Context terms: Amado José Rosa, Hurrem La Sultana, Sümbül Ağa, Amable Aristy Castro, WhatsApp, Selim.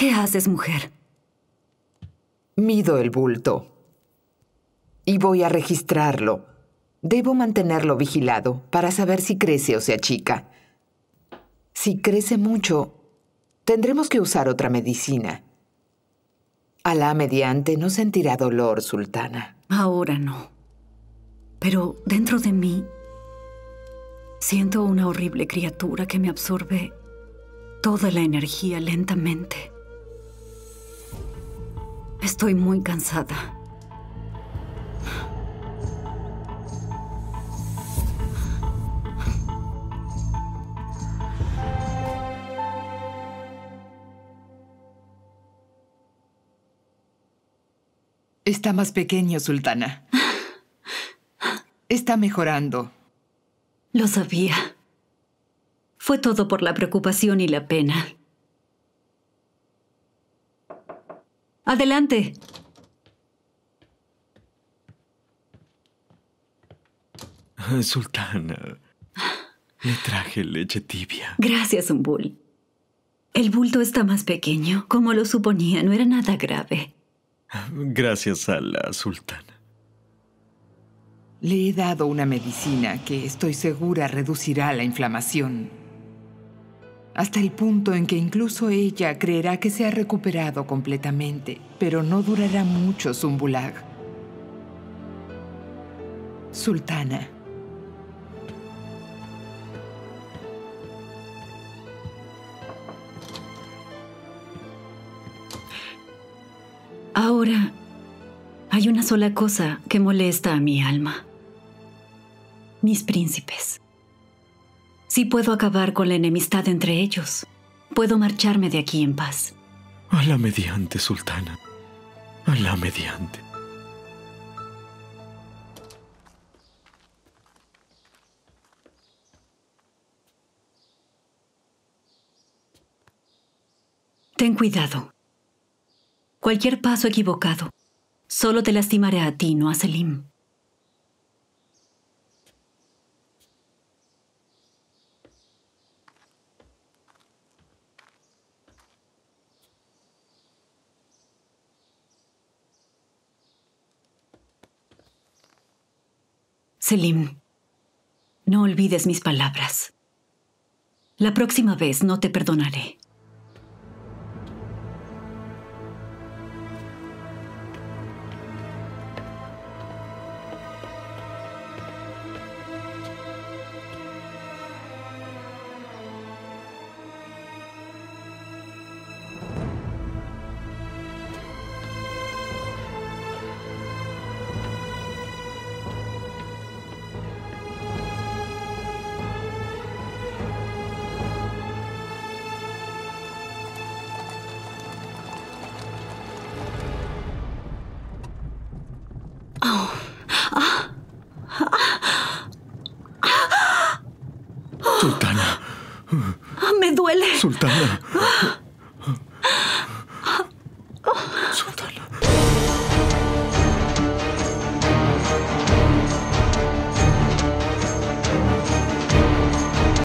¿Qué haces, mujer? Mido el bulto y voy a registrarlo. Debo mantenerlo vigilado para saber si crece o se achica. Si crece mucho, tendremos que usar otra medicina. Alá mediante no sentirá dolor, sultana. Ahora no. Pero dentro de mí siento una horrible criatura que me absorbe toda la energía lentamente. Estoy muy cansada. Está más pequeño, sultana. Está mejorando. Lo sabía. Fue todo por la preocupación y la pena. ¡Adelante! Sultana, le traje leche tibia. Gracias, Sümbül. El bulto está más pequeño. Como lo suponía, no era nada grave. Gracias a la sultana. Le he dado una medicina que estoy segura reducirá la inflamación. Hasta el punto en que incluso ella creerá que se ha recuperado completamente, pero no durará mucho, Sümbül Ağa. Sultana. Ahora, hay una sola cosa que molesta a mi alma. Mis príncipes. Si puedo acabar con la enemistad entre ellos, puedo marcharme de aquí en paz. Alá mediante, sultana. Alá mediante. Ten cuidado. Cualquier paso equivocado solo te lastimará a ti, no a Selim. Selim, no olvides mis palabras. La próxima vez no te perdonaré. Sultana. Me duele. Sultana.